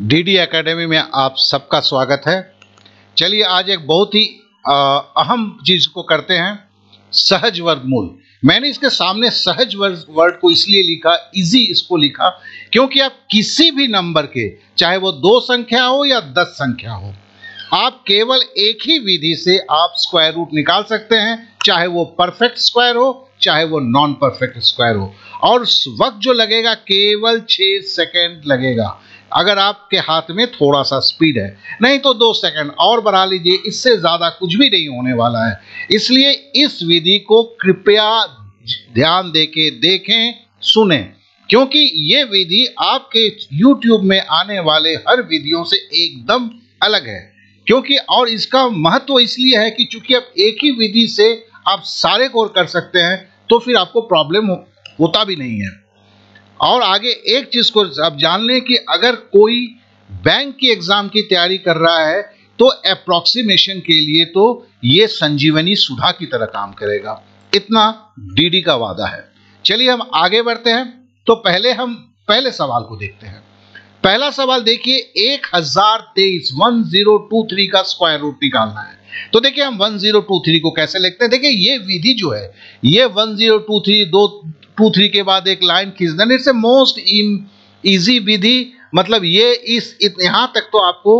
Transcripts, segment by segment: DD academy में आप सबका स्वागत है। चलिए आज एक बहुत ही अहम चीज़ को करते हैं, सहज वर्गमूल। मैंने इसके सामने सहज वर्ड को इसलिए लिखा, इजी इसको लिखा क्योंकि आप किसी भी नंबर के, चाहे वो 2 संख्या हो या 10 संख्या हो, आप केवल एक ही विधि से आप स्क्वायर रूट निकाल सकते हैं, चाहे वो परफेक्ट स्क्वायर हो चाहे वो नॉन परफेक्ट स्क्वायर हो। और उस वक्त जो लगेगा केवल 6 सेकंड लगेगा, अगर आपके हाथ में थोड़ा सा स्पीड है, नहीं तो 2 सेकंड और बढ़ा लीजिए, इससे ज़्यादा कुछ भी नहीं होने वाला है। इसलिए इस विधि को कृपया ध्यान देके देखें, सुनें, क्योंकि ये विधि आपके YouTube में आने वाले हर वीडियो से एकदम अलग है। क्योंकि और इसका महत्व इसलिए है कि चूंकि आप एक ही विधि से आप सारे कोर कर सकते हैं, तो फिर आपको प्रॉब्लम होता भी नहीं है। और आगे एक चीज़ को आप जान लें कि अगर कोई बैंक की एग्ज़ाम की तैयारी कर रहा है तो अप्रोक्सीमेशन के लिए तो ये संजीवनी सुधा की तरह काम करेगा, इतना डीडी का वादा है। चलिए हम आगे बढ़ते हैं। तो पहले हम पहले सवाल को देखते हैं। पहला सवाल देखिए, 1023 का स्क्वायर रूट निकालना है। तो देखिए हम 1023 को कैसे लिखते हैं। देखिए ये विधि जो है, ये 1023 2 3 के बाद एक लाइन खींचना, इट्स मोस्ट इजी विधि। मतलब ये यहाँ तक तो आपको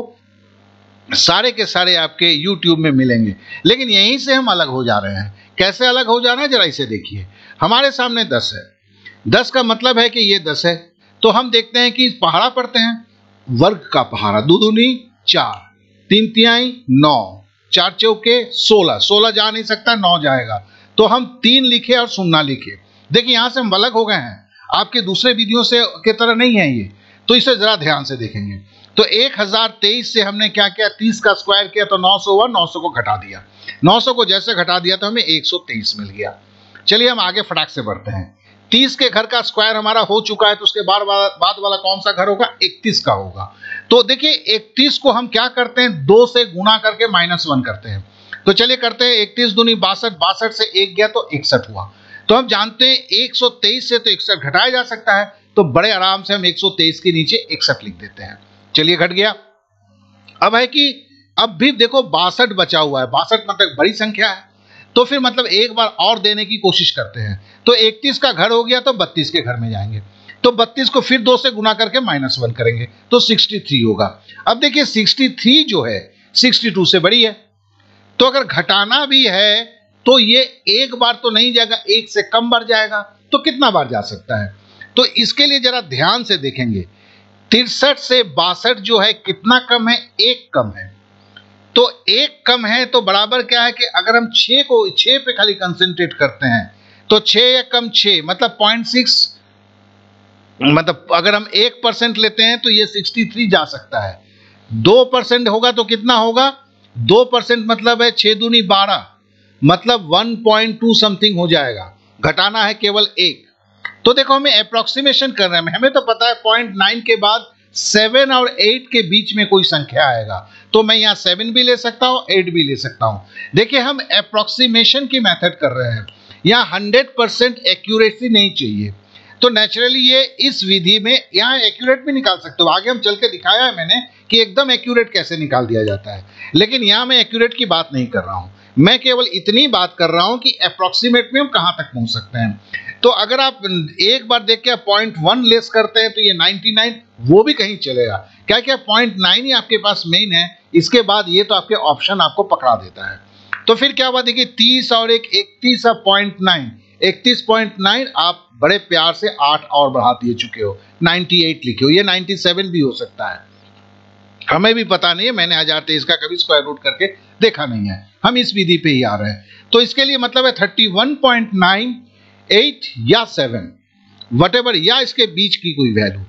सारे के सारे आपके YouTube में मिलेंगे, लेकिन यहीं से हम अलग हो जा रहे हैं। कैसे अलग हो जाना है, जरा इसे देखिए। हमारे सामने 10 है, 10 का मतलब है कि ये 10 है। तो हम देखते हैं कि पहाड़ा पढ़ते हैं, वर्ग का पहाड़ा, 2 दूनी 4, 3 तिहाई 9, 4 चौके 16, 16 जा नहीं सकता, 9 जाएगा। तो हम 3 लिखे और 0 लिखे। देखिए यहाँ से हम अलग हो गए हैं, आपके दूसरे वीडियो से के तरह नहीं है ये। तो इसे जरा ध्यान से देखेंगे। तो 1023 से हमने क्या किया, 30 का स्क्वायर किया तो 900 हुआ, 900 को घटा दिया, 900 को जैसे घटा दिया तो हमें 123 मिल गया। चलिए हम आगे फटाक से बढ़ते हैं। 30 के घर का स्क्वायर हमारा हो चुका है, तो उसके बाद वाला कौन सा घर होगा, 31 का होगा। तो देखिए 31 को हम क्या करते हैं, 2 से गुणा करके -1 करते हैं। तो चलिए करते हैं, 31 दूनी 62, 62 से 1 गया तो 61 हुआ। तो हम जानते हैं 123 से तो 61 घटाया जा सकता है, तो बड़े आराम से हम 123 के नीचे 61 लिख देते हैं। चलिए घट गया। अब है कि अब भी देखो 62 बचा हुआ है, 62 मतलब बड़ी संख्या है, तो फिर मतलब एक बार और देने की कोशिश करते हैं। तो 31 का घर हो गया तो 32 के घर में जाएंगे, तो 32 को फिर 2 से गुणा करके -1 करेंगे तो 63 होगा। अब देखिए 63 जो है 62 से बड़ी है, तो अगर घटाना भी है तो ये एक बार तो नहीं जाएगा, एक से कम बार जाएगा। तो कितना बार जा सकता है, तो इसके लिए जरा ध्यान से देखेंगे। 63 से 62 जो है कितना कम है, 1 कम है। तो 1 कम है तो बराबर क्या है कि अगर हम 6 पे खाली कंसंट्रेट करते हैं तो 6 या कम 6 मतलब 0.6, मतलब अगर हम 1% लेते हैं तो ये 63 जा सकता है। 2% होगा तो कितना होगा, 2% मतलब है 6 दूनी 12 मतलब 1.2 समथिंग हो जाएगा। घटाना है केवल 1। तो देखो हमें अप्रोक्सीमेशन कर रहे हैं, हमें तो पता है 0.9 के बाद 7 और 8 के बीच में कोई संख्या आएगा, तो मैं यहाँ 7 भी ले सकता हूँ, 8 भी ले सकता हूँ। देखिए हम अप्रोक्सीमेशन की मेथड कर रहे हैं, यहाँ 100% एक्यूरेसी नहीं चाहिए। तो नेचुरली ये इस विधि में यहाँ एक्यूरेट भी निकाल सकते हो, आगे हम चल के दिखाया है मैंने कि एकदम एक्यूरेट कैसे निकाल दिया जाता है, लेकिन यहाँ मैं एक्यूरेट की बात नहीं कर रहा हूँ। मैं केवल इतनी बात कर रहा हूँ कि अप्रोक्सीमेट में हम कहाँ तक पहुँच सकते हैं। तो अगर आप एक बार देख के आप 0.1 लेस करते हैं तो ये 99, वो भी कहीं चलेगा। क्या क्या 0.9 ही आपके पास मेन है, इसके बाद ये तो आपके ऑप्शन आपको पकड़ा देता है। तो फिर क्या हुआ, देखिए 31.9 आप बड़े प्यार से 8 और बढ़ा दिए चुके हो, 98 लिखे हो, ये 97 भी हो सकता है, हमें भी पता नहीं है। मैंने 1023 का कभी स्क्वायर रूट करके देखा नहीं है, हम इस विधि पे ही आ रहे हैं। तो इसके लिए मतलब है 31.9, 8 या 7 whatever, या इसके बीच की कोई वैल्यू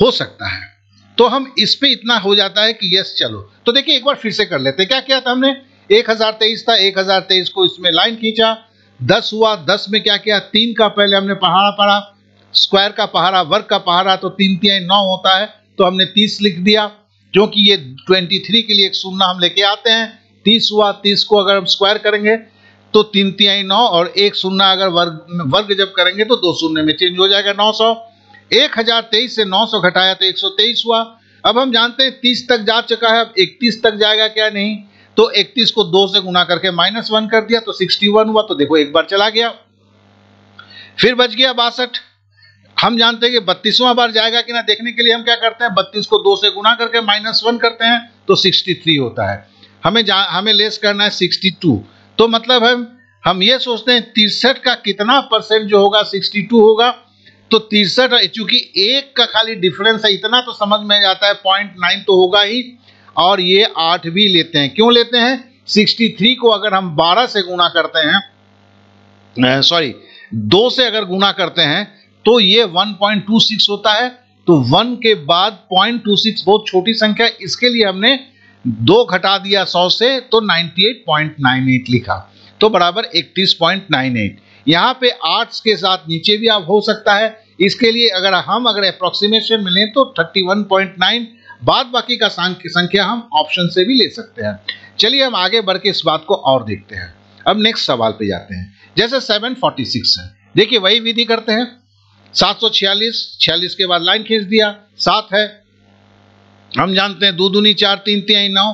हो सकता है। तो हम इस पे इतना हो जाता है कि यस चलो। तो देखिए एक बार फिर से कर लेते हैं। क्या किया था हमने, 1023 था, 1023 को इसमें लाइन खींचा, 10 हुआ, 10 में क्या किया, 3 का पहले हमने पहाड़ा पढ़ा, स्क्वायर का पहाड़ा, वर्ग का पहाड़ा, तो 3 तिहाई 9 होता है, तो हमने 30 लिख दिया, क्योंकि ये 23 के लिए एक 0 हम लेके आते हैं। 30 हुआ, 30 को अगर हम स्क्वायर करेंगे तो 3 तिहाई 9 और 1 0 अगर वर्ग जब करेंगे तो 2 0 में चेंज हो जाएगा, 900। 1023 से 900 घटाया तो 123 हुआ, अब हम जानते हैं 30 तक जा चुका है, अब 31 तक जाएगा क्या नहीं, तो 31 को 2 से गुना करके -1 कर दिया तो 61 हुआ। तो देखो एक बार चला गया, फिर बच गया 62। हम जानते हैं कि 32वां बार जाएगा कि ना, देखने के लिए हम क्या करते हैं 32 को 2 से गुना करके -1 करते हैं तो 63 होता है। हमें लेस करना है 62, तो मतलब हम ये सोचते हैं 63 का कितना परसेंट जो होगा 62 होगा। तो 63 चूंकि एक का खाली डिफरेंस है इतना तो समझ में जाता है, 0.9 तो होगा ही, और ये 8 भी लेते हैं। क्यों लेते हैं, 63 को अगर हम 12 से गुना करते हैं, सॉरी 2 से अगर गुना करते हैं तो ये 1.26 होता है। तो 1 के बाद 0.26 बहुत छोटी संख्या है, इसके लिए हमने 2 घटा दिया 100 से तो 98.98 लिखा, तो बराबर 31.98। यहाँ पे 8 के साथ नीचे भी आप हो सकता है, इसके लिए अगर हम अप्रोक्सीमेशन में लें तो 31.9, बाद बाकी का संख्या हम ऑप्शन से भी ले सकते हैं। चलिए हम आगे बढ़ के इस बात को और देखते हैं। अब नेक्स्ट सवाल पे जाते हैं, जैसे 746 है, देखिए वही विधि करते हैं, 746, 46 के बाद लाइन खींच दिया, 7 है, हम जानते हैं 2 दूनी 4, 3 तिहाई 9।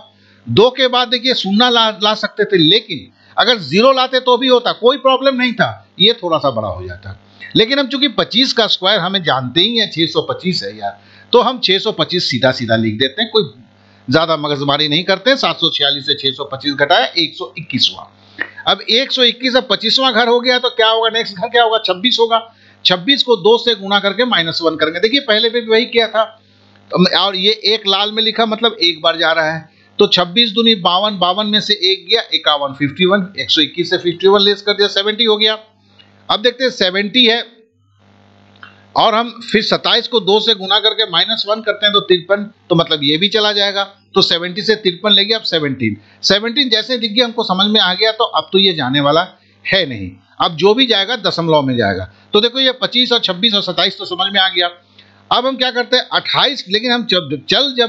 2 के बाद देखिए 0 ला सकते थे, लेकिन अगर 0 लाते तो भी होता, कोई प्रॉब्लम नहीं था, ये थोड़ा सा बड़ा हो जाता। लेकिन हम चूंकि 25 का स्क्वायर हमें जानते ही है 625 है यार, तो हम 625 सीधा सीधा लिख देते हैं, कोई ज्यादा मगजमारी नहीं करते हैं। 746 से 625 घटाया, 121 हुआ। अब 121 अब 25वां घर हो गया, तो क्या होगा नेक्स्ट घर, क्या होगा 26 होगा। 26 को 2 से गुना करके -1 करेंगे, देखिए पहले भी वही किया था, और ये एक लाल में लिखा मतलब एक बार जा रहा है। तो 26 दूनी 52, 52 में से 1 गया 51, 51, 121 से 51 लेस कर दिया 70 हो गया। अब देखते हैं 70 है, और हम फिर 27 को 2 से गुना करके -1 करते हैं तो 53, तो मतलब ये भी चला जाएगा। तो 70 से 53 ले गया, अब 17 जैसे दिख गया, हमको समझ में आ गया, तो अब तो ये जाने वाला है नहीं, अब जो भी जाएगा दशमलव में जाएगा। तो देखो ये 25 और 26 और 27 तो समझ में आ गया। अब हम क्या करते हैं 28, लेकिन हम जब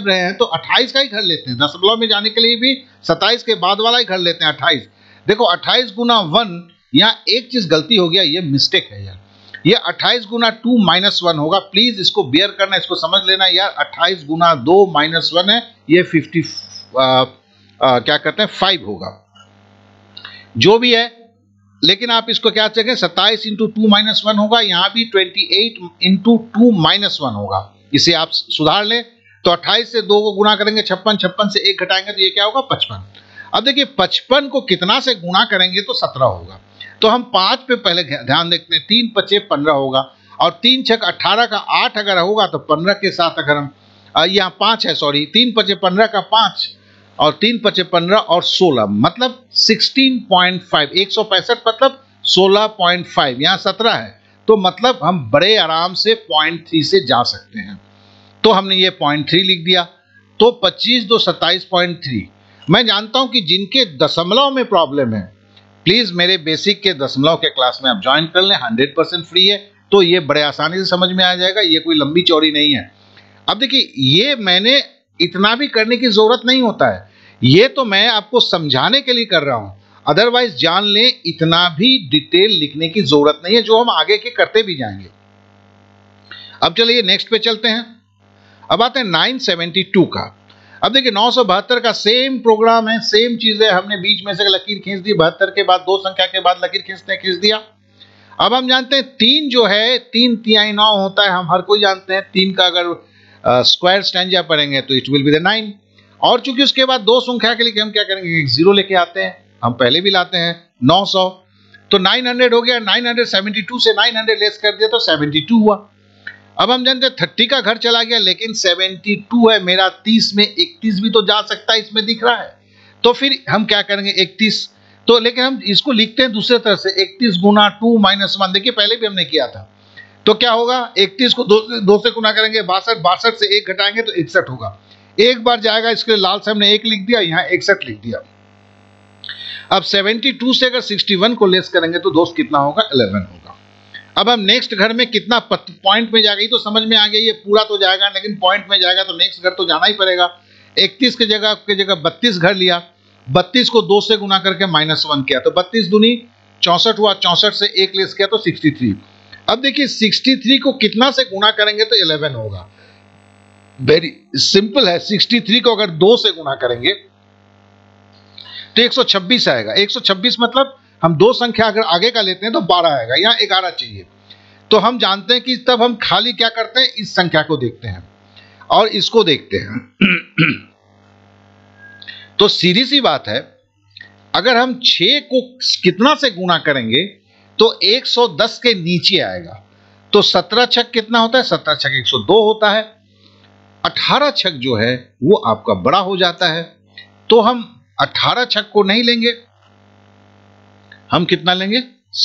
रहे हैं तो 28 का ही घर लेते हैं, दशमलव में जाने के लिए भी 27 के बाद वाला ही घर लेते हैं 28। देखो 28 गुना 1, यहाँ एक चीज गलती हो गया, ये मिस्टेक है यार, ये 28 गुना 2 -1 होगा, प्लीज इसको बेयर करना, इसको समझ लेना यार। 28 गुना 2 -1 है, ये 5 होगा जो भी है, लेकिन आप इसको क्या चेक करें, 27 × 2 -1 होगा, यहाँ भी 28 × 2 -1 होगा, इसे आप सुधार लें। तो 28 से 2 को गुना करेंगे 56, 56 से 1 घटाएंगे तो ये क्या होगा 55। अब देखिए 55 को कितना से गुना करेंगे तो 17 होगा, तो हम 5 पे पहले ध्यान देते हैं, 3 × 5 = 15 होगा, और 3 × 6 = 18 का 8 अगर होगा तो 15 के साथ अगर हम यहाँ 5 है, सॉरी 3 × 5 = 15 का 5, और 3 × 5 = 15 और 16, मतलब 16.5, 165 मतलब 16.5, यहाँ 17 है, तो मतलब हम बड़े आराम से 0.3 से जा सकते हैं, तो हमने ये 0.3 लिख दिया। तो 25 × 2 = 27.3। मैं जानता हूं कि जिनके दशमलव में प्रॉब्लम है, प्लीज मेरे बेसिक के दशमलव के क्लास में आप ज्वाइन कर लें, 100% फ्री है, तो ये बड़े आसानी से समझ में आ जाएगा, ये कोई लंबी चौड़ी नहीं है। अब देखिए ये मैंने इतना भी करने की जरूरत नहीं होता है, ये तो मैं आपको समझाने के लिए कर रहा हूं, अदरवाइज जान लें इतना भी डिटेल लिखने की जरूरत नहीं है, जो हम आगे के करते भी जाएंगे। अब चलिए नेक्स्ट पे चलते हैं। अब आते हैं 972 का। अब देखिए 972 का सेम प्रोग्राम है, सेम चीज है, हमने बीच में से लकीर खींच दी, 72 के बाद 2 संख्या के बाद लकीर खींच दिया। अब हम जानते हैं 3 जो है 3 तिहाई 9 होता है, हम हर कोई जानते हैं, 3 का अगर स्क्वायर स्टैंजा पढ़ेंगे तो इट विल बी द 9, और चूंकि उसके बाद 2 संख्या के लिए हम क्या करेंगे 0 लेके आते हैं, हम पहले भी लाते हैं 900, तो 900 हो गया, 972 से 900 लेस कर दिया तो 72 हुआ। अब हम जानते हैं 30 का घर चला गया, लेकिन 72 है मेरा, 30 में 31 भी तो जा सकता है, इसमें दिख रहा है, तो फिर हम क्या करेंगे 31, तो लेकिन हम इसको लिखते हैं दूसरे तरह से, 31 गुना 2 -1, देखिए पहले भी हमने किया था, तो क्या होगा 31 को 2 से गुना करेंगे 62, 62 से 1 घटाएंगे तो 61 होगा, एक बार जाएगा, इसके लिए लाल से हमने 1 लिख दिया, यहाँ 61 लिख दिया। अब 72 से अगर 61 को लेस करेंगे तो दोस्त कितना होगा 11 होगा। अब हम नेक्स्ट घर में कितना पॉइंट में जाएगा, तो समझ में आ गया, ये पूरा तो जाएगा लेकिन पॉइंट में जाएगा तो नेक्स्ट घर तो जाना ही पड़ेगा। 31 की जगह 32 घर लिया, 32 को 2 से गुना करके -1 किया तो 32 दूनी 64 हुआ, 64 से 1 लेस किया तो 63। अब देखिए 63 को कितना से गुना करेंगे तो 11 होगा, वेरी सिंपल है। 63 को अगर 2 से गुणा करेंगे तो 126 आएगा। 126 मतलब हम दो संख्या अगर आगे का लेते हैं तो 12 आएगा, यहाँ 11 चाहिए। तो हम जानते हैं कि तब हम खाली क्या करते हैं, इस संख्या को देखते हैं और इसको देखते हैं। तो सीधी सी बात है, अगर हम 6 को कितना से गुणा करेंगे तो 110 के नीचे आएगा। तो 17 छक कितना होता है, 17 छक 102 होता है। 18 छक जो है वो आपका बड़ा हो जाता है, तो हम 18 छक को नहीं लेंगे, हम कितना लेंगे,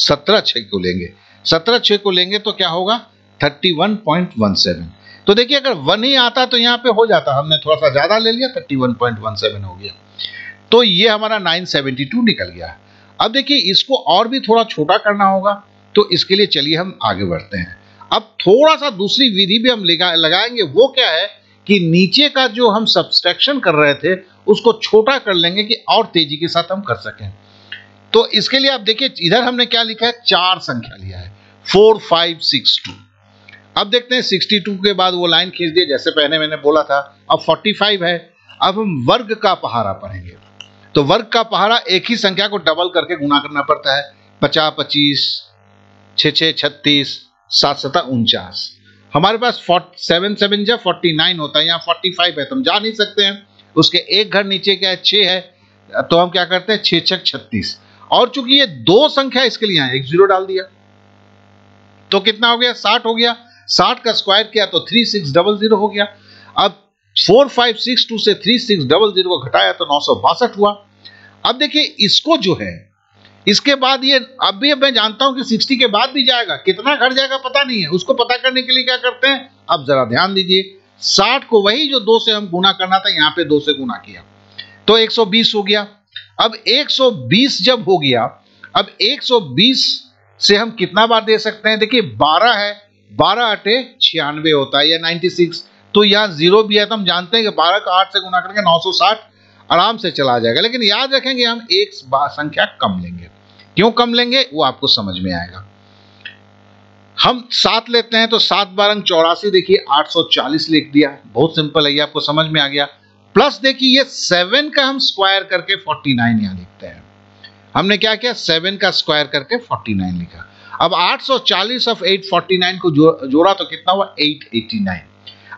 17 छक को लेंगे। 17 छक को लेंगे तो क्या होगा, 31.17। तो देखिए अगर 1 ही आता तो यहाँ पे हो जाता, हमने थोड़ा सा ज्यादा ले लिया, 31.17 हो गया। तो ये हमारा 972 निकल गया। अब देखिए इसको और भी थोड़ा छोटा करना होगा, तो इसके लिए चलिए हम आगे बढ़ते हैं। अब थोड़ा सा दूसरी विधि भी हम लगाएंगे, वो क्या है कि नीचे का जो हम सब्सट्रैक्शन कर रहे थे उसको छोटा कर लेंगे कि और तेजी के साथ हम कर सकें। तो इसके लिए आप देखिए इधर हमने क्या लिखा है, 4 संख्या लिया है, 4562। अब देखते हैं 62 के बाद वो लाइन खींच दिए जैसे पहले मैंने बोला था। अब 45 है, अब हम वर्ग का पहाड़ा पढ़ेंगे। तो वर्ग का पहाड़ा एक ही संख्या को डबल करके गुणा करना पड़ता है। 50 25 6 36 7 7 49। हमारे पास 47 7 49 होता है, यहाँ 45 है, तो हम जा नहीं सकते हैं। उसके एक घर नीचे क्या है, 6 है, तो हम क्या करते हैं, 6 6 36। और चूंकि ये दो संख्या इसके लिए है, एक जीरो डाल दिया तो कितना हो गया, 60 हो गया। 60 का स्क्वायर किया तो 3600 हो गया। अब 4562 से 3600 को घटाया तो 962 हुआ। अब देखिए इसको जो है इसके बाद ये, अब भी मैं जानता हूं कि 60 के बाद भी जाएगा, कितना घट जाएगा पता नहीं है। उसको पता करने के लिए क्या करते हैं, अब जरा ध्यान दीजिए, 60 को वही जो 2 से हम गुना करना था, यहाँ पे 2 से गुना किया तो 120 हो गया। अब 120 जब हो गया, अब 120 से हम कितना बार दे सकते हैं, देखिए 12 है, 12 अटे 96 होता है या 96। तो यहाँ 0 भी है, तो हम जानते हैं कि 12 का 8 से गुना करेंगे 960 आराम से चला जाएगा। लेकिन याद रखेंगे हम एक संख्या कम लेंगे, क्यों कम लेंगे वो आपको समझ में आएगा। हम 7 लेते हैं तो 7 बारंग 84, देखिए 840 लिख दिया, बहुत सिंपल है, ये आपको समझ में आ गया। प्लस देखिए ये 7 का हम स्क्वायर करके 49 यहाँ लिखते हैं। हमने क्या किया, 7 का स्क्वायर करके 49 लिखा। अब 840 ऑफ 849 को जोड़ा तो कितना हुआ, 889।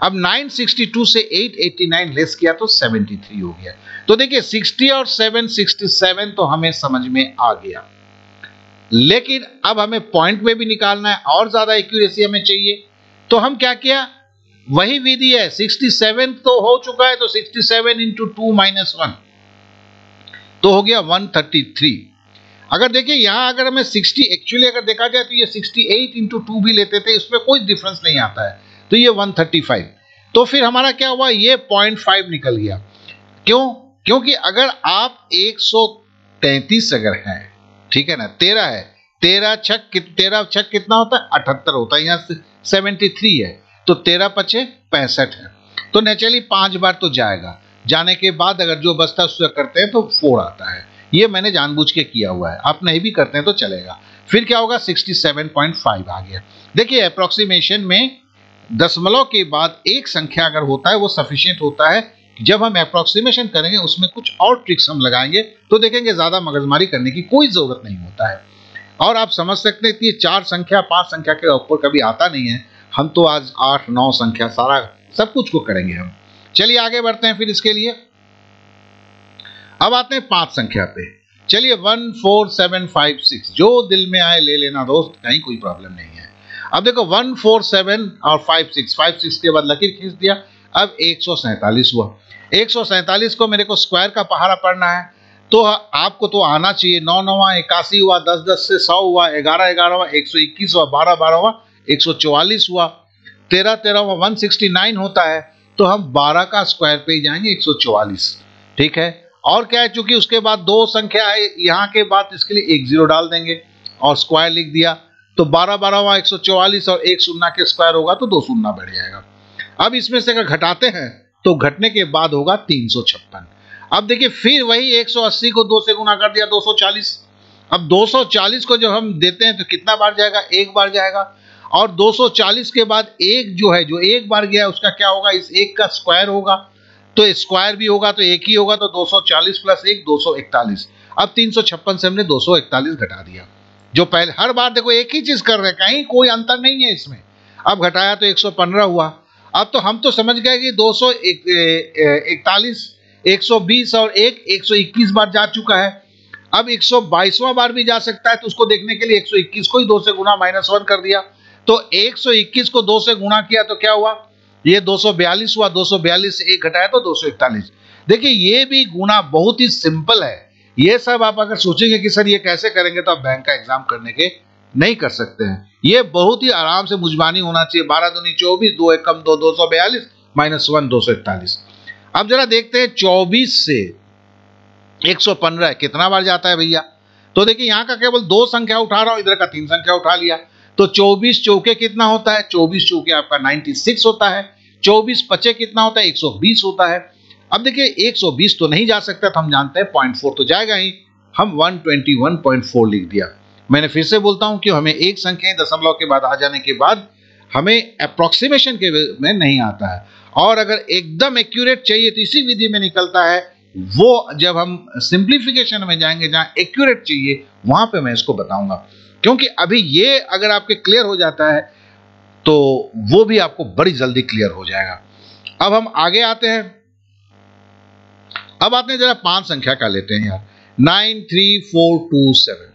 अब 962 से 889 लेस किया तो 73 हो गया। तो देखिए 60 और 7 67 तो हमें समझ में आ गया, लेकिन अब हमें पॉइंट में भी निकालना है और ज्यादा एक्यूरेसी हमें चाहिए। तो हम क्या किया, वही विधि है, 67 तो हो चुका है, तो 67 × 2 - 1 तो हो गया 133। अगर देखिए यहाँ अगर हमें 60 एक्चुअली अगर देखा जाए तो ये 68 × 2 भी लेते थे, इसमें कोई डिफरेंस नहीं आता है, तो ये 135। तो फिर हमारा क्या हुआ, ये 0.5 निकल गया। क्यों, क्योंकि अगर आप 133 अगर है, ठीक है ना, 13 है, 13 छक कितना होता है, 78 होता है, यहाँ 73 है, तो 13 पचे 65 है। तो नेचुरली 5 बार तो जाएगा, जाने के बाद अगर जो बचता है उससे करते हैं तो 4 आता है। ये मैंने जानबूझ के किया हुआ है, आप नहीं भी करते हैं तो चलेगा। फिर क्या होगा, 67.5 आ गया। देखिए अप्रोक्सीमेशन में दशमलव के बाद एक संख्या अगर होता है वो सफिशिएंट होता है। जब हम अप्रोक्सीमेशन करेंगे उसमें कुछ और ट्रिक्स हम लगाएंगे तो देखेंगे ज़्यादा मगजमारी करने की कोई ज़रूरत नहीं होता है। और आप समझ सकते हैं कि ये 4 संख्या 5 संख्या के ऊपर कभी आता नहीं है। हम तो आज 8 9 संख्या सारा सब कुछ को करेंगे हम। चलिए आगे बढ़ते हैं। फिर इसके लिए अब आते हैं 5 संख्या पे। चलिए 14756 जो दिल में आए ले लेना दोस्त, कहीं कोई प्रॉब्लम नहीं है। अब देखो 147 और 56 के बाद लकीर खींच दिया, अब 147 हुआ। 147 को मेरे को स्क्वायर का पहाड़ा पढ़ना है, तो आपको तो आना चाहिए। 9 9 81 हुआ, 10 10 से 100 हुआ, 11 11 हुआ, 121 हुआ, 12 12 हुआ, 144 हुआ, 13 13 हुआ, 169 होता है। तो हम 12 का स्क्वायर पे ही जाएंगे, 144, ठीक है। और क्या है, चूंकि उसके बाद 2 संख्या है, यहाँ के बाद इसके लिए 10 डाल देंगे और स्क्वायर लिख दिया, तो 12 12 144 और 1 शून्य के स्क्वायर होगा तो 2 शून्य बढ़ जाएगा। अब इसमें से अगर घटाते हैं तो घटने के बाद होगा 356। अब देखिए फिर वही 180 को 2 से गुना कर दिया, 240। अब 240 को जब हम देते हैं तो कितना बार जाएगा, 1 बार जाएगा। और 240 के बाद एक जो है, जो एक बार गया उसका क्या होगा, इस एक का स्क्वायर होगा, तो स्क्वायर भी होगा तो एक ही होगा, तो 240 प्लस एक 241। अब 356 से हमने 241 घटा दिया। जो पहले हर बार देखो एक ही चीज़ कर रहे हैं, कहीं कोई अंतर नहीं है इसमें। अब घटाया तो 115 हुआ। अब तो हम तो समझ गए कि 241, 120 और एक 121 बार जा चुका है। अब 122वां बार भी जा सकता है, तो उसको देखने के लिए 121 को ही 2 से गुना -1 कर दिया। तो 121 को 2 से गुणा किया तो क्या हुआ, ये 242 हुआ। 242 से एक घटाया तो 241। देखिए ये भी गुणा बहुत ही सिंपल है। ये सब आप अगर सोचेंगे कि सर ये कैसे करेंगे, तो आप बैंक का एग्जाम करने के नहीं कर सकते हैं। ये बहुत ही आराम से मुजबानी होना चाहिए। 12 दूनी 24, 2 एक कम 2, 242 -1 241। अब जरा देखते हैं 24 से 115 कितना बार जाता है भैया। तो देखिए यहाँ का केवल 2 संख्या उठा रहा हूँ, इधर का 3 संख्या उठा लिया। तो 24 चौके कितना होता है, 24 चौके आपका 96 होता है। 24 पचे कितना होता है, 120 होता है। अब देखिए 120 तो नहीं जा सकता, तो हम जानते हैं 0.4 तो जाएगा ही, हम 121.4 लिख दिया। मैंने फिर से बोलता हूं कि हमें एक संख्या दशमलव के बाद आ जाने के बाद हमें अप्रोक्सीमेशन के में नहीं आता है, और अगर एकदम एक्यूरेट चाहिए तो इसी विधि में निकलता है। वो जब हम सिंप्लीफिकेशन में जाएंगे, जहाँ एक्यूरेट चाहिए वहां पे मैं इसको बताऊंगा, क्योंकि अभी ये अगर आपके क्लियर हो जाता है तो वो भी आपको बड़ी जल्दी क्लियर हो जाएगा। अब हम आगे आते हैं। अब आते हैं जरा 5 संख्या का लेते हैं यार, 93427।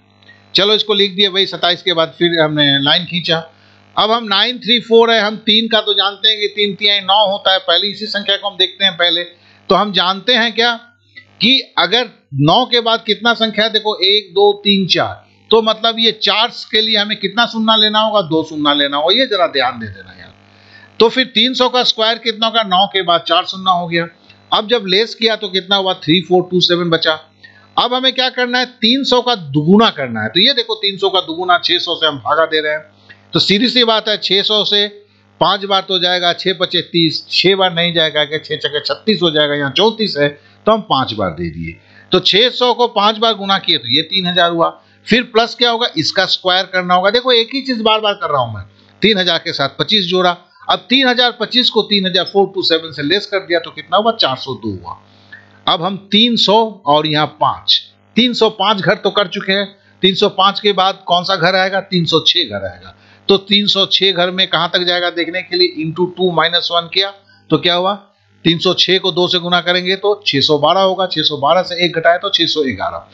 चलो इसको लिख दिए, वही 27 के बाद फिर हमने लाइन खींचा। अब हम 934 है, हम 3 का तो जानते हैं कि 3 3 9 होता है। पहले इसी संख्या को हम देखते हैं पहले, तो हम जानते हैं क्या कि अगर 9 के बाद कितना संख्या है, देखो 1 2 3 4, तो मतलब ये 4 के लिए हमें कितना सुनना लेना होगा, 2 सुनना लेना होगा। ये जरा ध्यान दे देना यार। तो फिर 300 का स्क्वायर कितना होगा, 9 के बाद 4 सुनना हो गया। अब जब लेस किया तो कितना हुआ, 3427 बचा। अब हमें क्या करना है, 300 का दुगुना करना है। तो ये देखो 300 का दुगुना 600 से हम भागा दे रहे हैं, तो सीधी सी बात है 600 से 5 बार तो जाएगा, 6 पचे 30, 6 बार नहीं जाएगा क्या, 6 छक्के 36 हो जाएगा, यहाँ 34 है तो हम 5 बार दे दिए। तो 600 को 5 बार गुना किए तो ये 3000 हुआ। फिर प्लस क्या होगा, इसका स्क्वायर करना होगा। देखो एक ही चीज बार बार कर रहा हूँ मैं, 3000 के साथ 25 जोड़ा। अब 3025 को 3427 से लेस कर दिया तो कितना हुआ, 402 हुआ। अब हम 300 और यहाँ 5, 305 घर तो कर चुके हैं। 305 के बाद कौन सा घर आएगा, 306 घर आएगा। तो 306 घर में कहाँ तक जाएगा, देखने के लिए इंटू 2 -1 किया तो क्या हुआ, 306 को 2 से गुना करेंगे तो 612 होगा। 612 से 1 घटाए तो 611।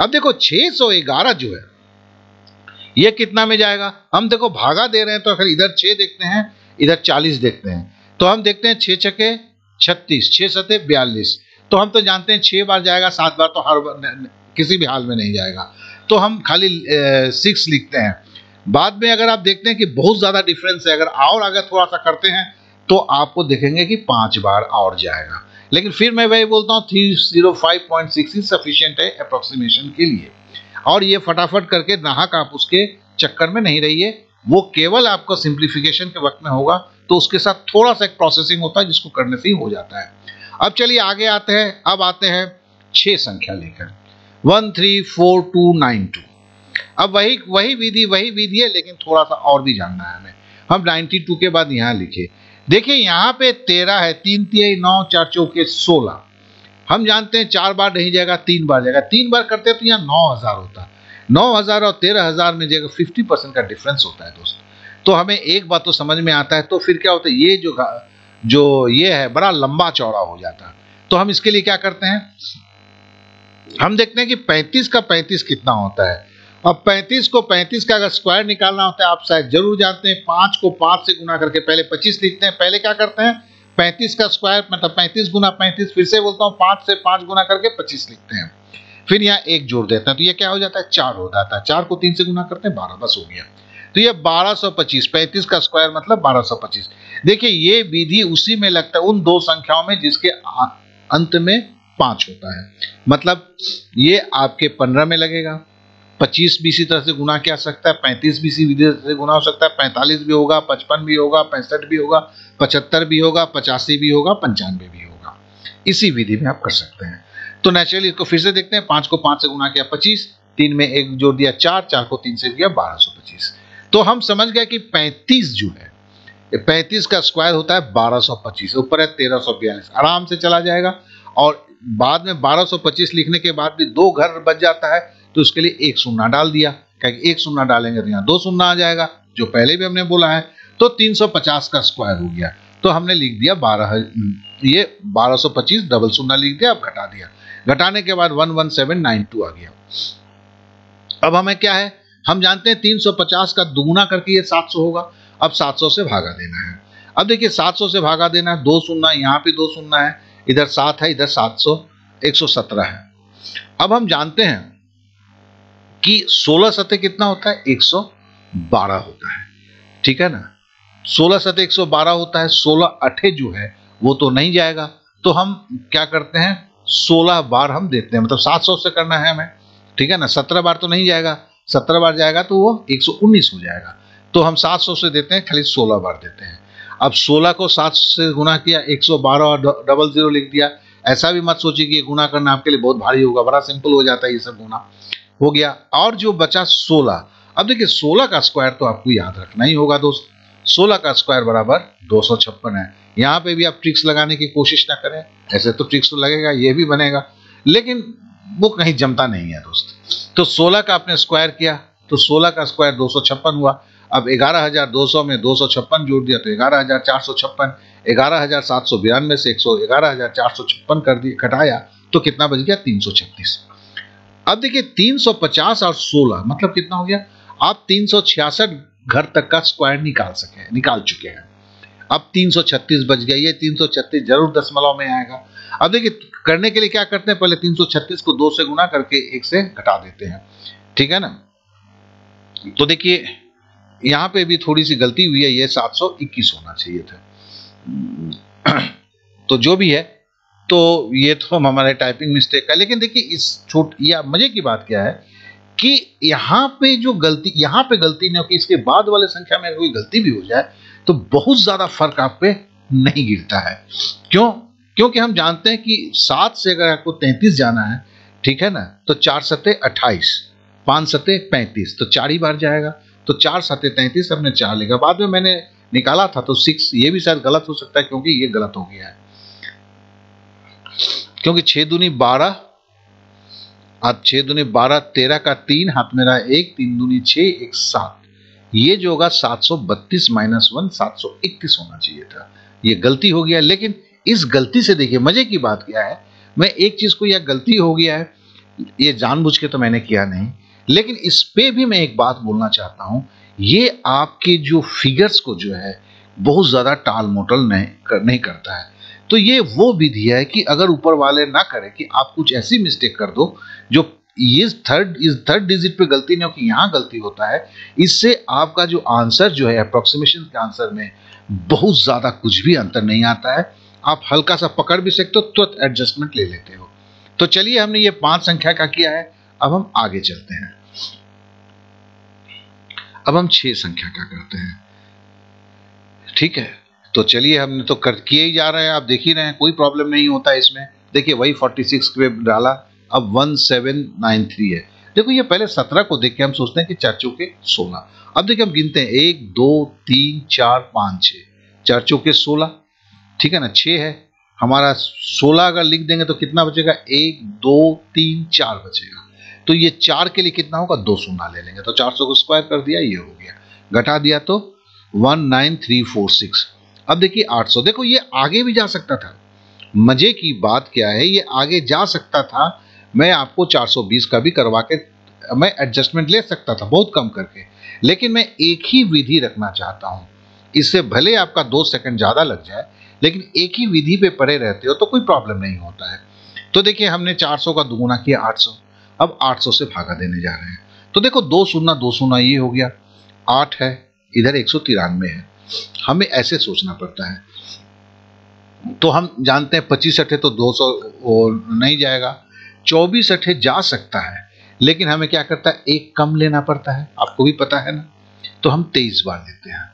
अब देखो 611 जो है ये कितना में जाएगा, हम देखो भागा दे रहे हैं, तो अगर इधर 6 देखते हैं, इधर 40 देखते हैं, तो हम देखते हैं 6 छक्के 36, 6 सते 42। तो हम तो जानते हैं 6 बार जाएगा, 7 बार तो हर किसी भी हाल में नहीं जाएगा, तो हम खाली 6 लिखते हैं। बाद में अगर आप देखते हैं कि बहुत ज़्यादा डिफरेंस है, अगर और आगे थोड़ा सा करते हैं तो आपको देखेंगे कि 5 बार और जाएगा। लेकिन फिर मैं वही बोलता हूँ 305.6 सफिशियंट है अप्रोक्सीमेशन के लिए, और ये फटाफट करके नाहक आप उसके चक्कर में नहीं रहिए। वो केवल आपका सिंप्लीफिकेशन के वक्त में होगा, तो उसके साथ थोड़ा सा एक प्रोसेसिंग होता है जिसको करने से ही हो जाता है। अब चलिए आगे आते हैं। अब आते हैं 6 संख्या लेकर, 134292। अब वही विधि है, लेकिन थोड़ा सा और भी जानना है हमें। हम 92 के बाद यहाँ लिखे, देखिए यहाँ पे 13 है, 3 3 9, 4 चौके 16। हम जानते हैं 4 बार नहीं जाएगा, 3 बार जाएगा। 3 बार करते तो यहाँ 9000 होता। 9000 और 13000 में जगह 50% का डिफरेंस होता है दोस्तों। तो हमें एक बात तो समझ में आता है। तो फिर क्या होता है, ये जो ये है बड़ा लंबा चौड़ा हो जाता है। तो हम इसके लिए क्या करते हैं, हम देखते हैं कि 35 का 35 कितना होता है। अब 35 को 35 का अगर स्क्वायर निकालना होता है, आप शायद जरूर जानते हैं 5 को 5 से गुना करके पहले 25 लिखते हैं। पहले क्या करते हैं, 35 का स्क्वायर मतलब 35 गुना 35, फिर से बोलता हूँ 5 से 5 गुना करके 25 लिखते हैं। फिर यहाँ 1 जोड़ देते हैं तो ये क्या हो जाता है, 4 हो जाता है। 4 को 3 से गुना करते हैं 12, बस हो गया। तो ये 1225, 35 का स्क्वायर मतलब 1225। देखिए ये विधि उसी में लगता है, उन 2 संख्याओं में जिसके अंत में 5 होता है। मतलब ये आपके 15 में लगेगा, 25 भी इसी तरह से गुना किया सकता है, 35 भी इसी विधि से गुना हो सकता है, 45 भी होगा, 55 भी होगा, 65 भी होगा, 75 भी होगा, 85 भी होगा, 95 भी होगा। इसी विधि में आप कर सकते हैं। तो नेचुरली इसको फिर से देखते हैं, 5 को 5 से गुना किया 25, 3 में 1 जोड़ दिया 4, 4 को 3 से दिया 1225। तो हम समझ गए कि 35 जो है 35 का स्क्वायर होता है 1225, ऊपर है 1342, आराम से चला जाएगा। और बाद में 1225 लिखने के बाद भी दो घर बच जाता है तो उसके लिए एक शून्य डाल दिया, क्योंकि एक शून्य डालेंगे तो यहाँ दो शून्य आ जाएगा जो पहले भी हमने बोला है। तो 350 का स्क्वायर हो गया, तो हमने लिख दिया 1225 डबल शून्य लिख दिया, अब घटा दिया, घटाने के बाद 11792 आ गया। अब हमें क्या है, हम जानते हैं 350 का दुगुना करके ये 700 होगा, अब 700 से भागा देना है। अब देखिए 700 से भागा देना है, दो शून्य यहाँ पे, दो शून्य है, इधर 7 है, इधर 700 117 है। अब हम जानते हैं कि 16 सते कितना होता है, 112 होता है, ठीक है ना। 16 सते 112 होता है, 16 अठे जो है वो तो नहीं जाएगा, तो हम क्या करते हैं 16 बार हम देते हैं, मतलब 700 से करना है हमें, ठीक है ना। 17 बार तो नहीं जाएगा, 17 बार जाएगा तो वो 119 हो जाएगा, तो हम 700 से देते हैं, खाली 16 बार देते हैं। अब 16 को 7 से गुना किया, 112 और 00 लिख दिया। ऐसा भी मत सोचिए कि गुना करना आपके लिए बहुत भारी होगा, बड़ा सिंपल हो जाता है ये सब, गुना हो गया। और जो बचा 16, अब देखिए 16 का स्क्वायर तो आपको याद रखना ही होगा दोस्त, 16 का स्क्वायर बराबर 256 है। यहाँ पे भी आप ट्रिक्स लगाने की कोशिश ना करें, ऐसे तो ट्रिक्स तो लगेगा, ये भी बनेगा, लेकिन वो कहीं जमता नहीं है दोस्त। तो 16 का आपने स्क्वायर किया, तो 16 का स्क्वायर 256 हुआ। अब 11200 में 256 जोड़ दिया तो 11456, 11792 से 11456 कर दिए, घटाया तो कितना बच गया 336। अब देखिए 350 और 16 मतलब कितना हो गया, आप 366 घर तक का स्क्वायर निकाल चुके हैं। अब 336 बच गया, ये 336 जरूर दशमलव में आएगा। अब देखिए करने के लिए क्या करते हैं, पहले 336 को 2 से गुना करके 1 से घटा देते हैं, ठीक है ना। तो देखिए यहाँ पे भी थोड़ी सी गलती हुई है, ये 721 होना चाहिए था, तो जो भी है, तो ये तो हमारे टाइपिंग मिस्टेक है। लेकिन देखिए इस छोटी या मजे की बात क्या है कि यहाँ पे गलती नहीं हो, कि इसके बाद वाले संख्या में कोई गलती भी हो जाए तो बहुत ज़्यादा फर्क आप पे नहीं गिरता है। क्यों? क्योंकि हम जानते हैं कि 7 से अगर आपको 33 जाना है, ठीक है ना, तो 4 सते 28, 5 सते 35, तो 4 ही बार जाएगा, तो 4 सते 33 हमने 4 लिखा, बाद में मैंने निकाला था तो 6, ये भी शायद गलत हो सकता है क्योंकि ये गलत हो गया है, क्योंकि 6 दूनी 12, अब 6 दूनी 12, 13 का 3 हाथ में रहा 1, 3 दूनी 6, 1 7, ये जो होगा 732 माइनस 1 731 होना चाहिए था, ये गलती हो गया। लेकिन इस गलती से देखिए मजे की बात क्या है, मैं एक चीज को, यह गलती हो गया है, ये जानबूझ के तो मैंने किया नहीं, लेकिन इस पे भी मैं एक बात बोलना चाहता हूं, ये आपके जो फिगर्स को जो है बहुत ज्यादा टाल मोटल नहीं करता है। तो ये वो विधि है कि अगर ऊपर वाले ना करें कि आप कुछ ऐसी मिस्टेक कर दो जो इस थर्ड डिजिट पे गलती नहीं हो कि यहाँ गलती होता है, इससे आपका जो आंसर जो है अप्रोक्सीमेशन के आंसर में बहुत ज्यादा कुछ भी अंतर नहीं आता है, आप हल्का सा पकड़ भी सकते हो, तुरंत एडजस्टमेंट ले लेते हो। तो चलिए हमने ये 5 संख्या का किया है, अब हम आगे चलते हैं, अब हम 6 संख्या का करते हैं, ठीक है। तो चलिए हमने तो किए ही जा रहे हैं, आप देख ही रहे हैं, कोई प्रॉब्लम नहीं होता है इसमें। देखिए वही 46 पे डाला, अब 1793 है। देखो ये पहले 17 को देख के हम सोचते हैं कि 4 चौके 16, अब देखिए हम गिनते हैं 1 2 3 4 5 6, 4 चौके 16, ठीक है ना, 6 है हमारा, 16 अगर लिख देंगे तो कितना बचेगा, 1 2 3 4 बचेगा, तो ये 4 के लिए कितना होगा, 2 शून्य ले लेंगे, तो 400 को स्क्वायर कर दिया, ये हो गया, घटा दिया तो 19346। अब देखिए 800, देखो ये आगे भी जा सकता था, मजे की बात क्या है, ये आगे जा सकता था, मैं आपको 420 का भी करवा के मैं एडजस्टमेंट ले सकता था बहुत कम करके, लेकिन मैं एक ही विधि रखना चाहता हूँ, इससे भले आपका 2 सेकंड ज़्यादा लग जाए, लेकिन एक ही विधि पे पड़े रहते हो तो कोई प्रॉब्लम नहीं होता है। तो देखिए हमने 400 का दुगुना किया 800, अब 800 से भागा देने जा रहे हैं, तो देखो 2 शून्य 2 शून्य ये हो गया, 8 है, इधर 193 है, हमें ऐसे सोचना पड़ता है। तो हम जानते हैं 25 अठे तो 200 नहीं जाएगा, 24 अठे जा सकता है, लेकिन हमें क्या करता है, एक कम लेना पड़ता है, आपको भी पता है ना, तो हम 23 बार लेते हैं।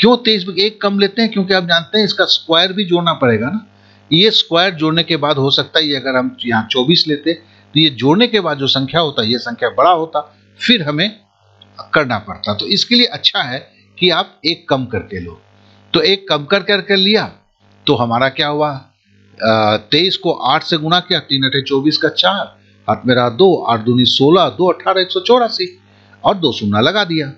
क्यों 23 एक कम लेते हैं, क्योंकि आप जानते हैं इसका स्क्वायर भी जोड़ना पड़ेगा ना, ये स्क्वायर जोड़ने के बाद हो सकता है, ये अगर हम यहाँ 24 लेते तो ये जोड़ने के बाद जो संख्या होता, ये संख्या बड़ा होता, फिर हमें करना पड़ता। तो इसके लिए अच्छा है कि आप एक कम करके लो। तो एक कम कर करके लिया तो हमारा क्या हुआ, 23 को 8 से गुणा किया, 3 × 8 = 24 का 4, 8 × 2, 8 दूनी 16, 2 × 18 = 184 और 2 0 लगा दिया।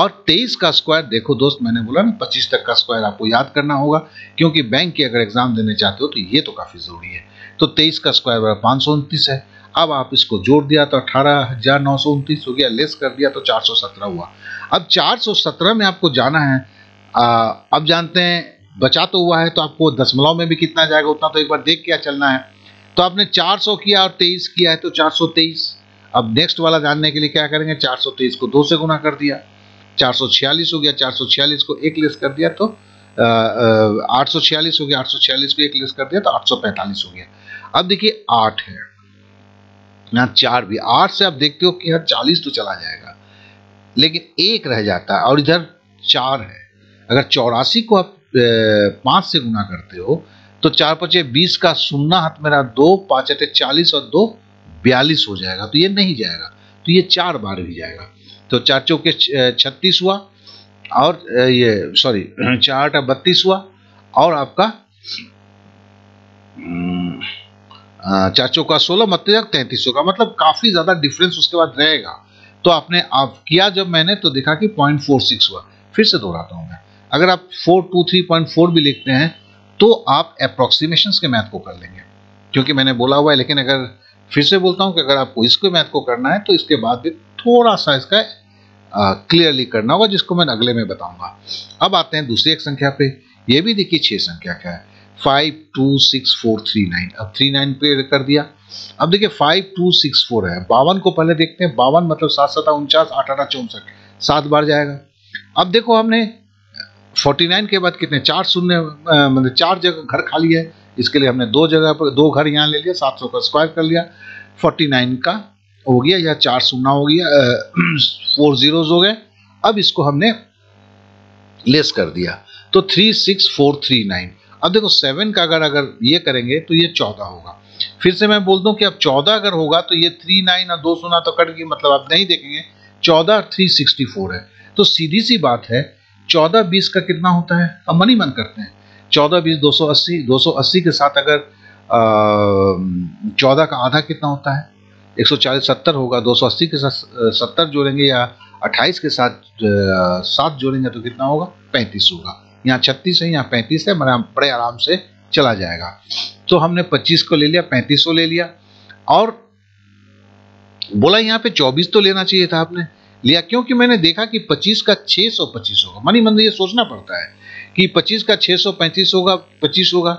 और 23 का स्क्वायर देखो दोस्त, मैंने बोला ना 25 तक का स्क्वायर आपको याद करना होगा, क्योंकि बैंक की अगर एग्जाम देने चाहते हो तो ये तो काफ़ी ज़रूरी है। तो 23 का स्क्वायर बराबर 529 है। अब आप इसको जोड़ दिया तो 18,929 हो गया, लेस कर दिया तो 417 हुआ। अब 417 में आपको जाना है। अब जानते हैं बचा तो हुआ है, तो आपको दशमलव में भी कितना जाएगा उतना तो एक बार देख के चलना है। तो आपने 400 किया और 23 किया है तो 423। अब नेक्स्ट वाला जानने के लिए क्या करेंगे, 423 को 2 से गुना कर दिया, 446 हो गया, 446 को 1 लेस कर दिया तो 846 हो गया, 846 को 1 लेस कर दिया तो 845 हो गया। अब देखिए 8 है ना, 4 भी 8 से आप देखते हो कि हर 40 तो चला जाएगा, लेकिन 1 रह जाता है और इधर 4 है। अगर 84 को आप 5 से गुना करते हो तो 4 × 5 = 20 का 0 8 × 2 5 × 8 = 40 और 2 = 42 हो जाएगा। तो ये नहीं जाएगा, तो ये 4 बार भी जाएगा। तो 4 × 4 = 36 हुआ और ये सॉरी 4 × 8 = 32 हुआ और आपका 4 × 4 = 16 मतलब 33 होगा। मतलब काफ़ी ज़्यादा डिफरेंस उसके बाद रहेगा। तो आपने आप किया जब मैंने तो देखा कि 0.46 हुआ। फिर से दोहराता हूँ मैं, अगर आप 423.4 भी लिखते हैं तो आप अप्रोक्सीमेशन के मैथ को कर लेंगे, क्योंकि मैंने बोला हुआ है। लेकिन अगर फिर से बोलता हूँ कि अगर आपको इसको मैथ को करना है तो इसके बाद भी थोड़ा सा इसका क्लियरली करना होगा, जिसको मैं अगले में बताऊंगा। अब आते हैं दूसरी एक संख्या पे। ये भी देखिए 6 संख्या क्या है, 526439। अब 39 पे कर दिया। अब देखिए 5264 है। 52 को पहले देखते हैं। 52 मतलब 7 × 7 = 49, 8 × 8 = 64, 7 बार जाएगा। अब देखो हमने 49 के बाद कितने 4 शून्य, मतलब 4 जगह घर खाली है, इसके लिए हमने 2 घर यहाँ ले लिया, 700 का स्क्वायर कर लिया, 49 का हो गया, या 4 शून्य हो गया, 4 zeros हो गए। अब इसको हमने लेस कर दिया तो 36439। अब देखो 7 का अगर ये करेंगे तो ये 14 होगा। फिर से मैं बोल दूं कि अब 14 अगर होगा तो ये 39 और 2 शून्य तो कट गई, मतलब आप नहीं देखेंगे। 14 और 364 है। तो सीधी सी बात है 14 × 20 का कितना होता है, अब मन ही मन करते हैं। 14 × 20 280, 280 के साथ अगर 14 का आधा कितना होता है, 140 70 होगा। 280 के साथ 70 जोड़ेंगे या 28 के साथ 7 जोड़ेंगे तो कितना होगा, 35 होगा। यहाँ 36 है, यहाँ 35 है, मेरा बड़े आराम से चला जाएगा। तो हमने 25 को ले लिया, 35 को ले लिया, और बोला यहाँ पे 24 तो लेना चाहिए था, आपने लिया, क्योंकि मैंने देखा कि 25 का 625 होगा। मन ही मन ये सोचना पड़ता है कि 25 का 635 होगा, 25 होगा,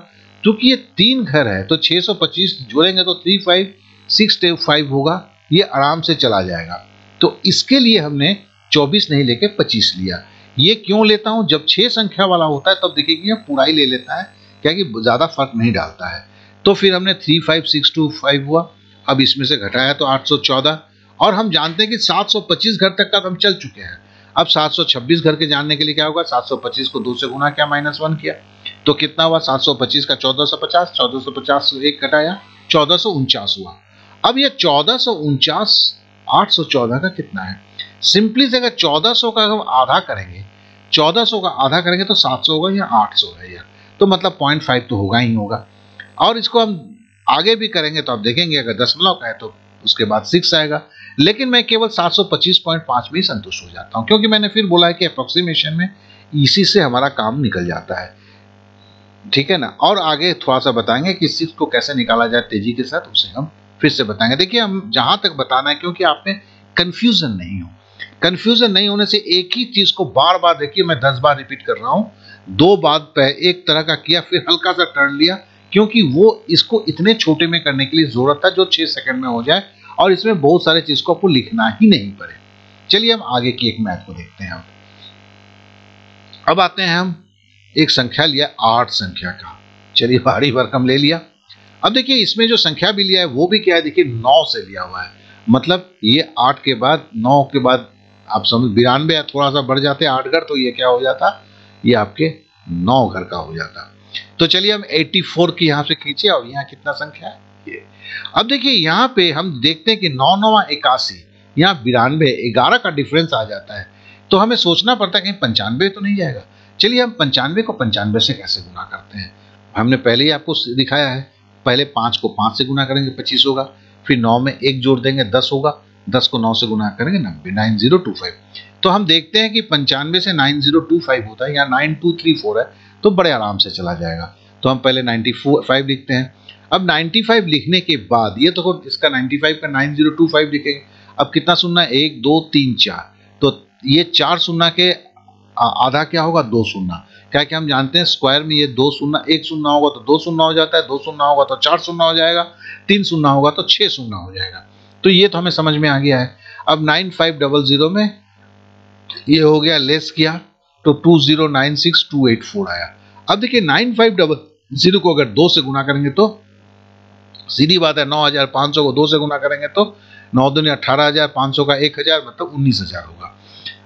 क्योंकि ये 3 घर है। तो 625 जोड़ेंगे तो 35625 होगा, ये आराम से चला जाएगा। तो इसके लिए हमने 24 नहीं लेके 25 लिया। ये क्यों लेता हूँ, जब 6 संख्या वाला होता है तब देखिए कि ये पूरा ही ले लेता है, क्या कि ज़्यादा फर्क नहीं डालता है। तो फिर हमने 35625 हुआ। अब इसमें से घटाया तो 814, और हम जानते हैं कि 725 घर तक का हम चल चुके हैं। अब 726 घर के जानने के लिए क्या होगा, 725 को 2 से गुना किया, -1 किया, तो कितना हुआ, 725 का 1450, 1450 से 1 घटाया 1449 हुआ। अब ये 1449 814 का कितना है, सिंपली से अगर 1400 का हम आधा करेंगे, 1400 का आधा करेंगे तो 700 होगा या 800 है यार, तो मतलब 0.5 तो होगा ही होगा। और इसको हम आगे भी करेंगे तो आप देखेंगे अगर दशमलव का है तो उसके बाद 6 आएगा। लेकिन मैं केवल 725.5 में ही संतुष्ट हो जाता हूं, क्योंकि मैंने फिर बोला है कि अप्रोक्सीमेशन में इसी से हमारा काम निकल जाता है, ठीक है ना। और आगे थोड़ा सा बताएंगे कि 6 को कैसे निकाला जाए तेजी के साथ, उसे हम फिर से बताएंगे। देखिए हम जहां तक बताना है, क्योंकि आप में कंफ्यूजन नहीं हो। कंफ्यूजन नहीं होने से एक ही चीज को बार बार, देखिए मैं 10 बार रिपीट कर रहा हूं, 2 बार एक तरह का किया, फिर हल्का सा टर्न लिया, क्योंकि वो इसको इतने छोटे में करने के लिए जरूरत था जो 6 सेकंड में हो जाए, और इसमें बहुत सारे चीज को आपको लिखना ही नहीं पड़े। चलिए हम आगे की एक मैथ को देखते हैं। अब आते हैं हम एक संख्या लिया 8 संख्या का। चलिए भारी भरकम ले लिया। अब देखिए इसमें जो संख्या भी लिया है वो भी क्या है, देखिए 9 से लिया हुआ है, मतलब ये 8 के बाद 9 के बाद आप समझ 92 है, थोड़ा सा बढ़ जाते 8 घर, तो ये क्या हो जाता, ये आपके 9 घर का हो जाता। तो चलिए हम 84 की यहाँ से खींचे, और यहाँ कितना संख्या है ये। अब देखिए यहाँ पे हम देखते हैं कि 9×9 = 81, यहाँ 92, 11 का डिफरेंस आ जाता है। तो हमें सोचना पड़ता है कहीं 95 तो नहीं जाएगा। चलिए हम 95 को 95 से कैसे गुना करते हैं, हमने पहले ही आपको दिखाया है। पहले 5 को 5 से गुना करेंगे 25 होगा, फिर 9 में 1 जोड़ देंगे 10 होगा, 10 को 9 से गुना करेंगे 90, 9025। तो हम देखते हैं कि 95 से 9025 होता है या 9234 है, तो बड़े आराम से चला जाएगा। तो हम पहले 95 लिखते हैं। अब 95 लिखने के बाद ये तो इसका 95 का 9025 लिखेंगे। अब कितना सुनना है, 1 2 3 4, तो ये 4 सुनना के आधा क्या होगा, 2 सुनना। क्या कि हम जानते हैं स्क्वायर में ये 2 सुनना, 1 सुनना होगा तो 2 सुनना हो जाता है, 2 सुनना होगा तो 4 सुनना हो जाएगा, 3 सुनना होगा तो 6 सुनना हो जाएगा। तो ये तो हमें समझ में आ गया है। अब 9500 में ये हो गया, लेस किया तो 2096284 आया। अब देखिए 9500 को अगर 2 से गुना करेंगे तो सीधी बात है 9500 को 2 से गुना करेंगे तो 9 दूनी 18 हज़ार, 500 का 1000 मतलब 19000 होगा।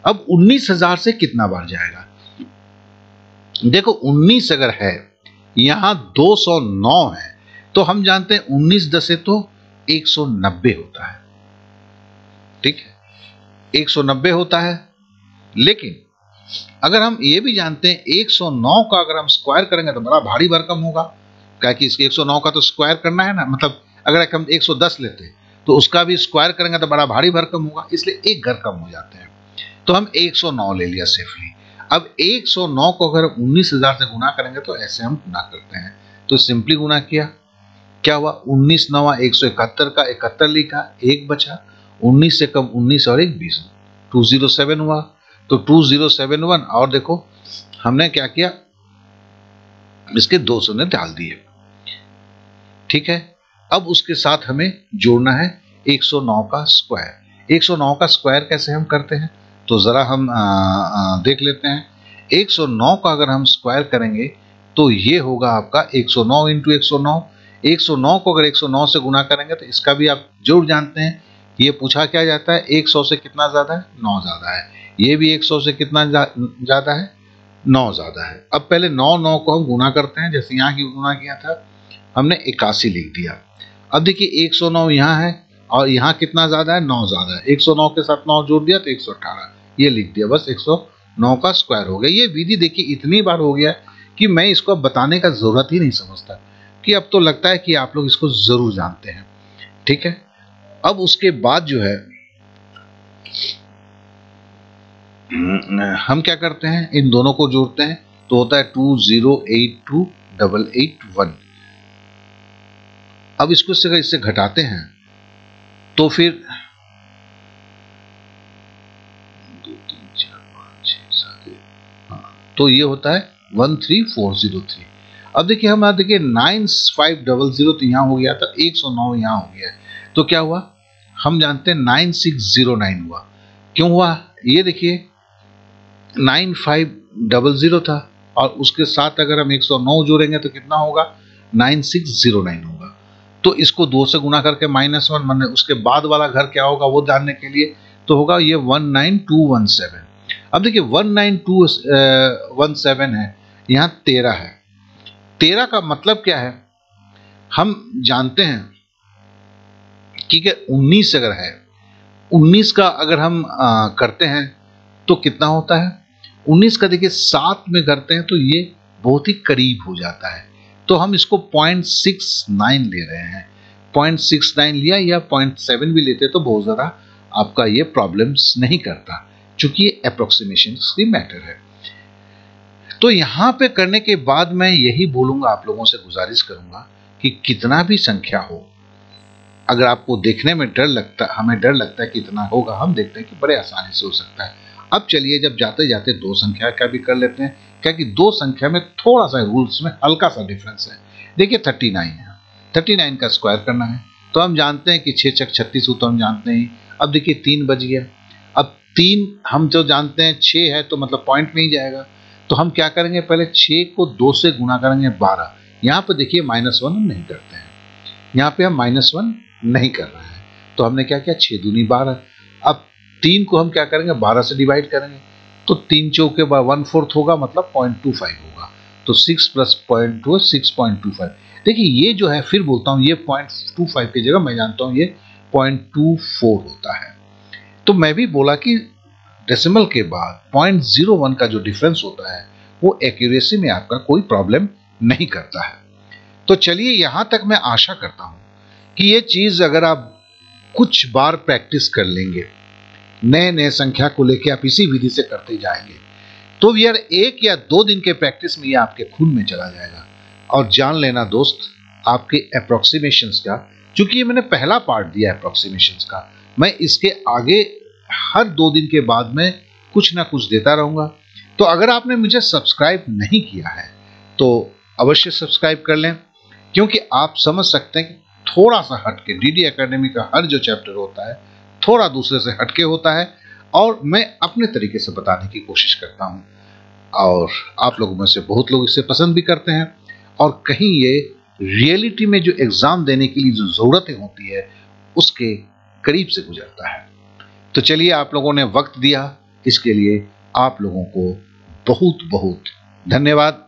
अब 19000 से कितना बार जाएगा, देखो 19 अगर है यहाँ 209 है, तो हम जानते हैं 19 10 तो 190 होता है, ठीक है 190 होता है। लेकिन अगर हम ये भी जानते हैं 109 का अगर हम स्क्वायर करेंगे तो बड़ा भारी भरकम होगा, क्या कि इसके 109 का तो स्क्वायर करना है ना, मतलब अगर हम 110 लेते हैं तो उसका भी स्क्वायर करेंगे तो बड़ा भारी भरकम होगा, इसलिए एक घर कम हो जाते हैं। तो हम 109 ले लिया सेफली। अब 109 को अगर 19000 से गुना करेंगे तो ऐसे हम गुना करते हैं, तो सिंपली गुना किया, क्या हुआ 19 9 171 का 71 लिखा, 1 बचा, 19 से कम 19 और 1 20, 207 हुआ। तो 2071 और देखो हमने क्या किया, इसके 200 ने डाल दिए, ठीक है। अब उसके साथ हमें जोड़ना है 109 का स्क्वायर। 109 का स्क्वायर कैसे हम करते हैं, तो जरा हम देख लेते हैं। 109 का अगर हम स्क्वायर करेंगे तो ये होगा आपका 109 × 109। 109 को अगर 109 से गुना करेंगे तो इसका भी आप जरूर जानते हैं, ये पूछा क्या जाता है 100 से कितना ज्यादा है, 9 ज्यादा है। ये भी 100 से कितना ज़्यादा है, 9 ज़्यादा है। अब पहले 9 9 को हम गुना करते हैं, जैसे यहाँ की गुना किया था हमने 81 लिख दिया। अब देखिए 109 यहाँ है और यहाँ कितना ज़्यादा है, 9 ज़्यादा है। 109 के साथ 9 जोड़ दिया तो 118 ये लिख दिया, बस 109 का स्क्वायर हो गया। ये विधि देखिए इतनी बार हो गया कि मैं इसको बताने का ज़रूरत ही नहीं समझता, कि अब तो लगता है कि आप लोग इसको ज़रूर जानते हैं, ठीक है। अब उसके बाद जो है हम क्या करते हैं, इन दोनों को जोड़ते हैं तो होता है 2082881। अब इसको इससे घटाते हैं तो फिर 2 3 4 5 6 7 8, हाँ तो ये होता है 13403। अब देखिए हमारा देखिए 9500 तो यहाँ हो गया था, 109 यहाँ हो गया है, तो क्या हुआ हम जानते हैं 9609 हुआ। क्यों हुआ, ये देखिए 9500 था और उसके साथ अगर हम 109 जोड़ेंगे तो कितना होगा, 9609 होगा। तो इसको 2 से गुना करके -1 माने, उसके बाद वाला घर क्या होगा वो जानने के लिए, तो होगा ये 19217। अब देखिए 19217 है, यहाँ 13 है। 13 का मतलब क्या है, हम जानते हैं कि 19 अगर है, 19 का अगर हम करते हैं तो कितना होता है, 19 का देखिए 7 में करते हैं तो ये बहुत ही करीब हो जाता है। तो हम इसको 0.69 ले रहे हैं, 0.69 लिया या 0.7 भी लेते तो बहुत ज़्यादा आपका ये प्रॉब्लम्स नहीं करता, चूँकि ये अप्रोक्सीमेशन की मैटर है। तो यहाँ पे करने के बाद मैं यही बोलूँगा, आप लोगों से गुजारिश करूँगा कि कितना भी संख्या हो, अगर आपको देखने में डर लगता है, हमें डर लगता है कि इतना होगा, हम देखते हैं कि बड़े आसानी से हो सकता है। अब चलिए जब जाते जाते 2 संख्या का भी कर लेते हैं, क्या कि 2 संख्या में थोड़ा सा रूल्स में हल्का सा डिफरेंस है। देखिए 39 है, 39 का स्क्वायर करना है तो हम जानते हैं कि 6 छक 36 हो, तो हम जानते हैं। अब देखिए 3 बज गया, अब 3 हम जो जानते हैं 6 है तो मतलब पॉइंट में ही जाएगा, तो हम क्या करेंगे पहले 6 को 2 से गुना करेंगे 12। यहाँ पर देखिए -1 हम नहीं करते हैं, यहाँ पे हम -1 नहीं कर रहे हैं, तो हमने क्या किया 6 दूनी 12। अब 3 को हम क्या करेंगे 12 से डिवाइड करेंगे तो 3 चौके 1/4 होगा, मतलब 0.25 होगा। तो 6 + 0.2 6.25। देखिए ये जो है फिर बोलता हूँ, ये 0.25 की जगह मैं जानता हूँ ये 0.24 होता है। तो मैं भी बोला कि डेसिमल के बाद 0.01 का जो डिफरेंस होता है वो एक्यूरेसी में आपका कोई प्रॉब्लम नहीं करता है। तो चलिए यहाँ तक मैं आशा करता हूँ कि ये चीज़ अगर आप कुछ बार प्रैक्टिस कर लेंगे, नए नए संख्या को लेके आप इसी विधि से करते जाएंगे, तो यार 1 या 2 दिन के प्रैक्टिस में ये आपके खून में चला जाएगा। और जान लेना दोस्त, आपके अप्रोक्सीमेशंस का, क्योंकि ये मैंने पहला पार्ट दिया अप्रोक्सीमेशंस का, मैं इसके आगे हर 2 दिन के बाद में कुछ ना कुछ देता रहूँगा। तो अगर आपने मुझे सब्सक्राइब नहीं किया है तो अवश्य सब्सक्राइब कर लें, क्योंकि आप समझ सकते हैं कि थोड़ा सा हटके डीडी एकेडमी का हर जो चैप्टर होता है थोड़ा दूसरे से हटके होता है और मैं अपने तरीके से बताने की कोशिश करता हूँ। और आप लोगों में से बहुत लोग इसे पसंद भी करते हैं और कहीं ये रियलिटी में जो एग्ज़ाम देने के लिए जो ज़रूरतें होती है उसके करीब से गुजरता है। तो चलिए, आप लोगों ने वक्त दिया, इसके लिए आप लोगों को बहुत बहुत धन्यवाद।